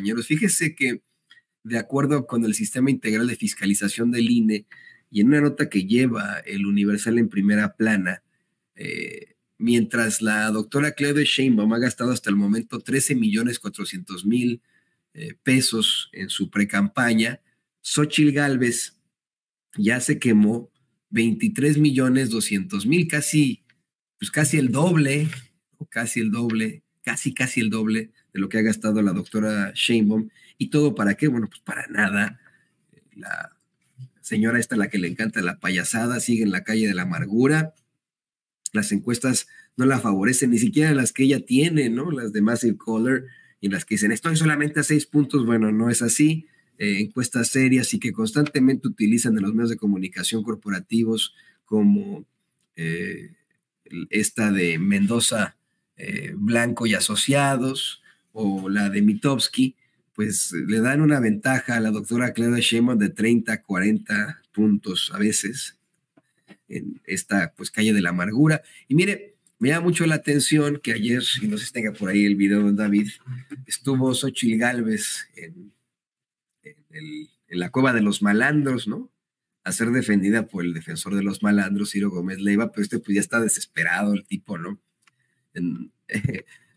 compañeros. Fíjese que, de acuerdo con el Sistema Integral de Fiscalización del INE, y en una nota que lleva el Universal en primera plana, mientras la doctora Claudia Sheinbaum ha gastado hasta el momento 13.400.000 pesos en su precampaña, Xóchitl Gálvez ya se quemó 23.200.000, casi el doble, casi el doble de lo que ha gastado la doctora Sheinbaum. ¿Y todo para qué? Bueno, pues para nada. La señora esta, la que le encanta la payasada, sigue en la calle de la amargura. Las encuestas no la favorecen, ni siquiera las que ella tiene, ¿no? Las de Massive Caller, en las que dicen, estoy solamente a 6 puntos. Bueno, no es así. Encuestas serias y que constantemente utilizan en los medios de comunicación corporativos, como esta de Mendoza, Blanco y Asociados, o la de Mitofsky, pues le dan una ventaja a la doctora Claudia Sheinbaum de 30, 40 puntos a veces, en esta pues calle de la amargura. Y mire, me llama mucho la atención que ayer, y no sé si tenga por ahí el video de David, estuvo Xóchitl Gálvez en la cueva de los malandros, ¿no? A ser defendida por el defensor de los malandros, Ciro Gómez Leyva, pero pues ya está desesperado el tipo, ¿no?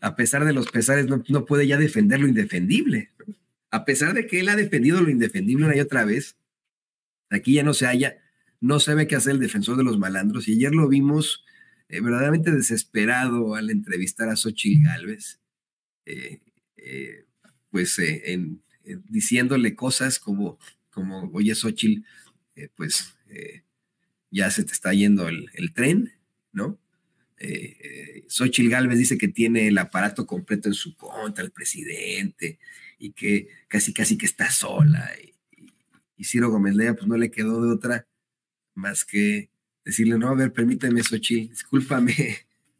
A pesar de los pesares, no puede ya defender lo indefendible, ¿no? A pesar de que él ha defendido lo indefendible una y otra vez, aquí ya no se halla. No sabe qué hacer el defensor de los malandros. Y ayer lo vimos verdaderamente desesperado al entrevistar a Xóchitl Gálvez, diciéndole cosas como oye, Xóchitl, ya se te está yendo el tren, ¿no? Xóchitl Gálvez dice que tiene el aparato completo en su contra, el presidente, y que casi que está sola. Y Ciro Gómez Leyva pues no le quedó de otra más que decirle, no, a ver, permíteme, Xóchitl, discúlpame,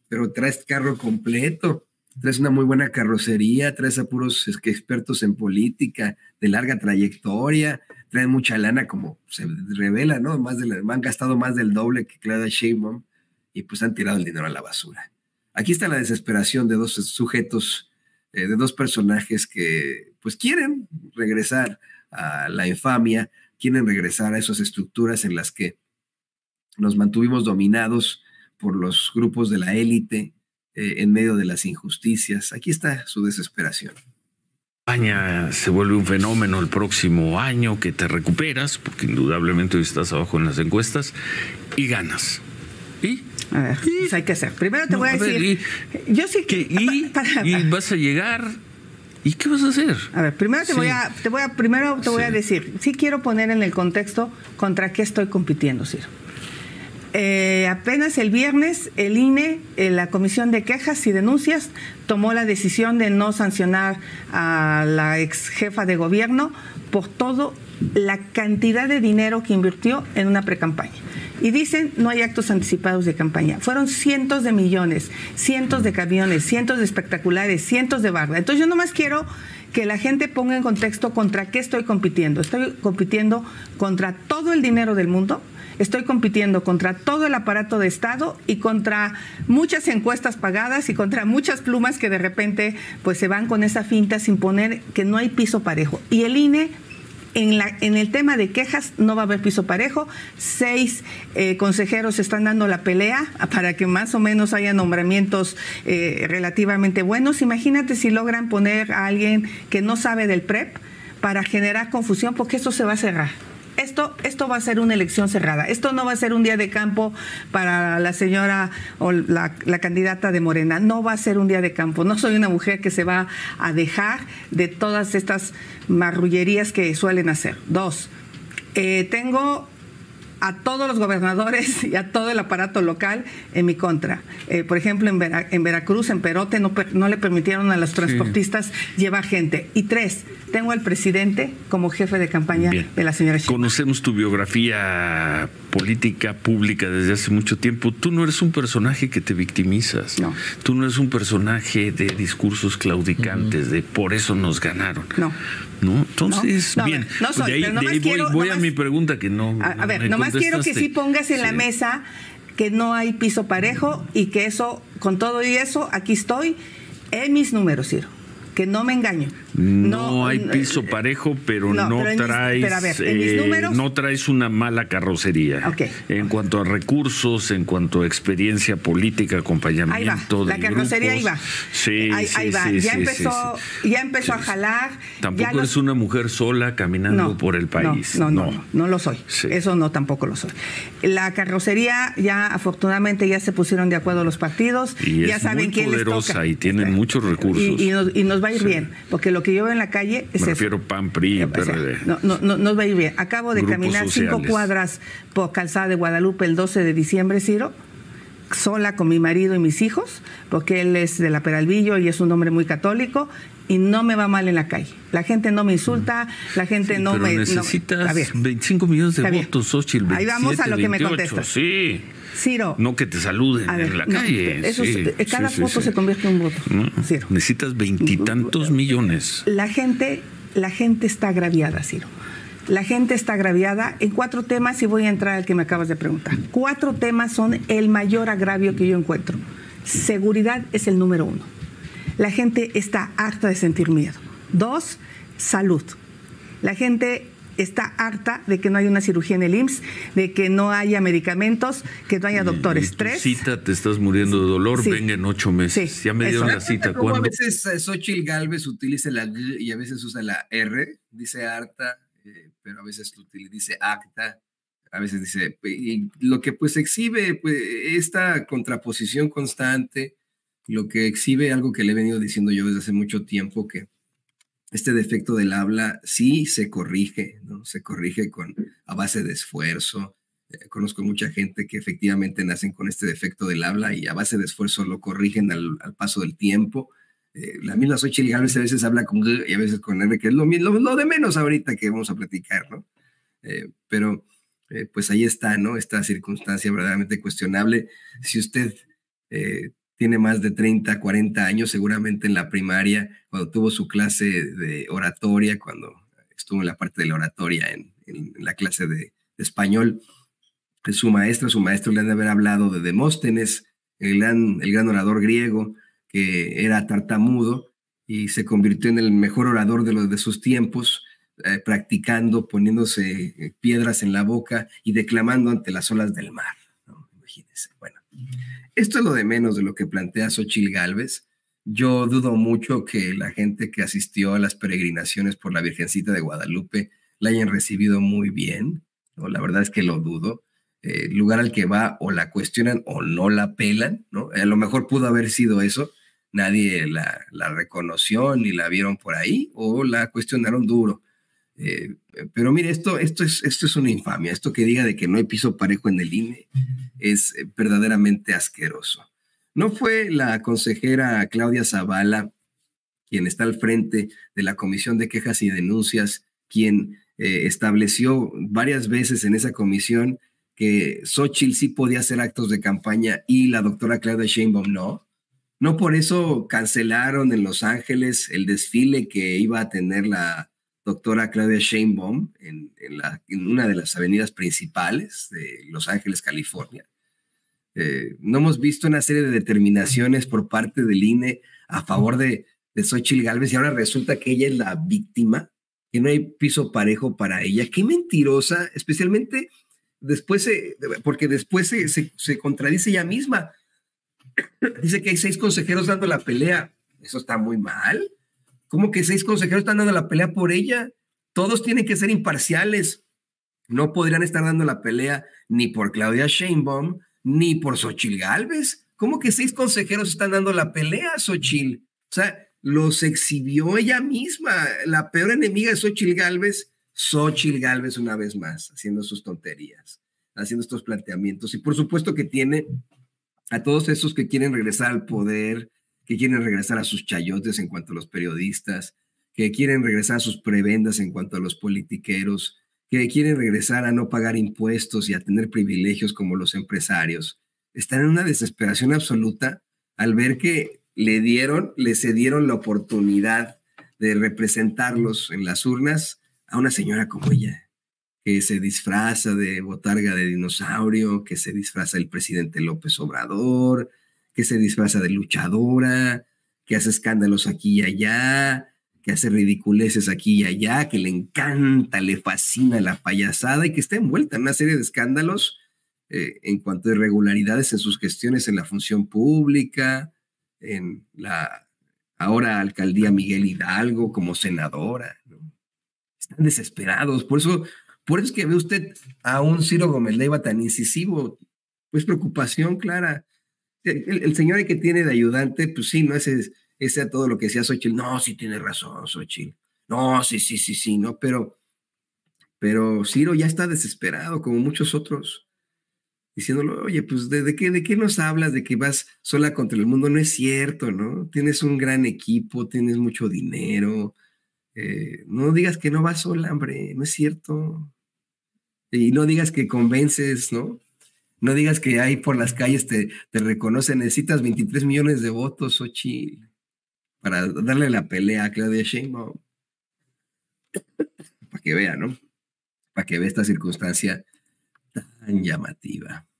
pero traes carro completo, traes una muy buena carrocería, traes a puros expertos en política de larga trayectoria, traes mucha lana, como se revela, ¿no? Han gastado más del doble que Claudia Sheinbaum, y pues han tirado el dinero a la basura. Aquí está la desesperación de dos sujetos, de dos personajes que pues quieren regresar a la infamia, quieren regresar a esas estructuras en las que nos mantuvimos dominados por los grupos de la élite en medio de las injusticias. Aquí está su desesperación. España se vuelve un fenómeno el próximo año, que te recuperas, porque indudablemente hoy estás abajo en las encuestas, y ganas. ¿Y? A ver, pues hay que hacer. Primero te voy a decir... Ver, yo sí que... Y vas a llegar... ¿Y qué vas a hacer? A ver, primero te voy a decir, sí quiero poner en el contexto contra qué estoy compitiendo, Ciro. Apenas el viernes el INE, la Comisión de Quejas y Denuncias, tomó la decisión de no sancionar a la ex jefa de gobierno por toda la cantidad de dinero que invirtió en una precampaña. Y dicen, no hay actos anticipados de campaña. Fueron cientos de millones, cientos de camiones, cientos de espectaculares, cientos de barras. Entonces yo nomás quiero que la gente ponga en contexto contra qué estoy compitiendo. Estoy compitiendo contra todo el dinero del mundo, estoy compitiendo contra todo el aparato de Estado y contra muchas encuestas pagadas y contra muchas plumas que de repente pues se van con esa finta sin poner que no hay piso parejo. Y el INE... En el tema de quejas no va a haber piso parejo. 6 consejeros están dando la pelea para que más o menos haya nombramientos relativamente buenos. Imagínate si logran poner a alguien que no sabe del PREP para generar confusión, porque esto se va a cerrar. Esto va a ser una elección cerrada. Esto no va a ser un día de campo para la señora o la candidata de Morena. No va a ser un día de campo. No soy una mujer que se va a dejar de todas estas marrullerías que suelen hacer. 2, tengo a todos los gobernadores y a todo el aparato local en mi contra. Por ejemplo, en Veracruz, en Perote, no le permitieron a los transportistas llevar gente. Y 3, tengo al presidente como jefe de campaña de la señora Sheinbaum. Conocemos tu biografía política pública desde hace mucho tiempo. Tú no eres un personaje que te victimizas. No. Tú no eres un personaje de discursos claudicantes, de por eso nos ganaron. No. ¿No? Entonces, bien, voy a mi pregunta que no... A ver, nomás quiero que sí pongas en la mesa que no hay piso parejo y que eso, con todo y eso, aquí estoy en mis números, Ciro. que no me engaño. No hay piso parejo, pero no traes una mala carrocería. Okay. En cuanto a recursos, en cuanto a experiencia política, acompañamiento de grupos. La carrocería ahí va. Sí, ahí va. Ya empezó a jalar. Tampoco eres una mujer sola caminando por el país. No lo soy. Sí. Eso no, tampoco lo soy. La carrocería ya, afortunadamente, ya se pusieron de acuerdo los partidos. Y ya saben quién les toca. Y tienen muchos recursos. Y nos va a ir bien, porque lo que yo veo en la calle es eso. Me refiero PAN, PRI, PRD. Nos va a ir bien. Acabo de caminar 5 cuadras por Calzada de Guadalupe el 12 de diciembre, Ciro, sola con mi marido y mis hijos, porque él es de la Peralvillo y es un hombre muy católico, y no me va mal en la calle. La gente no me insulta, la gente no me... Necesitas 25 millones de votos, Xóchitl. Ahí vamos a lo que me contestas. Sí. Ciro, no que te saluden en la calle. Cada voto se convierte en un voto. Ciro. Necesitas veintitantos millones. La gente está agraviada, Ciro. La gente está agraviada en 4 temas y voy a entrar al que me acabas de preguntar. 4 temas son el mayor agravio que yo encuentro. Seguridad es el número 1. La gente está harta de sentir miedo. 2, salud. La gente está harta de que no haya una cirugía en el IMSS, de que no haya medicamentos, que no haya doctores. Y 3. Cita, te estás muriendo de dolor, venga en 8 meses. Sí, ya me dieron la cita. A veces Xóchitl Gálvez utiliza la G y a veces usa la R, dice harta, pero a veces dice acta, a veces dice... Lo que pues exhibe esta contraposición constante, lo que exhibe algo que le he venido diciendo yo desde hace mucho tiempo, que este defecto del habla sí se corrige, ¿no? Se corrige a base de esfuerzo. Conozco mucha gente que efectivamente nacen con este defecto del habla y a base de esfuerzo lo corrigen al paso del tiempo. La misma Xóchitl Gálvez a veces habla con G y a veces con R, que es lo de menos ahorita que vamos a platicar, ¿no? Pero pues ahí está, ¿no? Esta circunstancia verdaderamente cuestionable. Si usted... tiene más de 30, 40 años, seguramente en la primaria, cuando tuvo su clase de oratoria, cuando estuvo en la parte de la oratoria, en la clase de español, su maestro le han de haber hablado de Demóstenes, el gran orador griego, que era tartamudo y se convirtió en el mejor orador de sus tiempos, practicando, poniéndose piedras en la boca y declamando ante las olas del mar, ¿no? Imagínense, bueno. Esto es lo de menos de lo que plantea Xóchitl Gálvez. Yo dudo mucho que la gente que asistió a las peregrinaciones por la Virgencita de Guadalupe la hayan recibido muy bien, ¿no? La verdad es que lo dudo. El lugar al que va o la cuestionan o no la pelan, ¿no? A lo mejor pudo haber sido eso. Nadie la reconoció ni la vieron por ahí o la cuestionaron duro. Pero mire, esto es una infamia. Esto que diga de que no hay piso parejo en el INE es verdaderamente asqueroso. No fue la consejera Claudia Zavala, quien está al frente de la Comisión de Quejas y Denuncias, quien estableció varias veces en esa comisión que Xóchitl sí podía hacer actos de campaña y la doctora Claudia Sheinbaum no. No por eso cancelaron en Los Ángeles el desfile que iba a tener la doctora Claudia Sheinbaum en una de las avenidas principales de Los Ángeles, California. No hemos visto una serie de determinaciones por parte del INE a favor de Xóchitl Gálvez y ahora resulta que ella es la víctima, que no hay piso parejo para ella. ¡Qué mentirosa! Especialmente porque después se contradice ella misma. Dice que hay 6 consejeros dando la pelea. Eso está muy mal. ¿Cómo que 6 consejeros están dando la pelea por ella? Todos tienen que ser imparciales. No podrían estar dando la pelea ni por Claudia Sheinbaum, ni por Xóchitl Gálvez. ¿Cómo que 6 consejeros están dando la pelea a Xóchitl? O sea, los exhibió ella misma. La peor enemiga de Xóchitl Gálvez una vez más, haciendo sus tonterías, haciendo estos planteamientos. Y por supuesto que tiene a todos esos que quieren regresar al poder, que quieren regresar a sus chayotes en cuanto a los periodistas, que quieren regresar a sus prebendas en cuanto a los politiqueros, que quieren regresar a no pagar impuestos y a tener privilegios como los empresarios. Están en una desesperación absoluta al ver que le cedieron la oportunidad de representarlos en las urnas a una señora como ella, que se disfraza de botarga de dinosaurio, que se disfraza del presidente López Obrador, que se disfraza de luchadora, que hace escándalos aquí y allá, que hace ridiculeces aquí y allá, que le encanta, le fascina la payasada y que está envuelta en una serie de escándalos en cuanto a irregularidades en sus gestiones en la función pública, en la ahora alcaldía Miguel Hidalgo como senadora, ¿no? Están desesperados. Por eso es que ve usted a un Ciro Gómez Leyva tan incisivo, pues preocupación clara. El señor que tiene de ayudante, pues sí, no ese a todo lo que sea Xóchitl. No, sí tiene razón Xóchitl. No, sí, no, pero Ciro ya está desesperado como muchos otros, diciéndolo, oye, pues ¿de qué nos hablas? De que vas sola contra el mundo. No es cierto, ¿no? Tienes un gran equipo, tienes mucho dinero. No digas que no vas sola, hombre, no es cierto. Y no digas que convences, ¿no? No digas que ahí por las calles te reconocen. Necesitas 23 millones de votos, Xóchitl, para darle la pelea a Claudia Sheinbaum. Para que vea, ¿no? Para que vea esta circunstancia tan llamativa.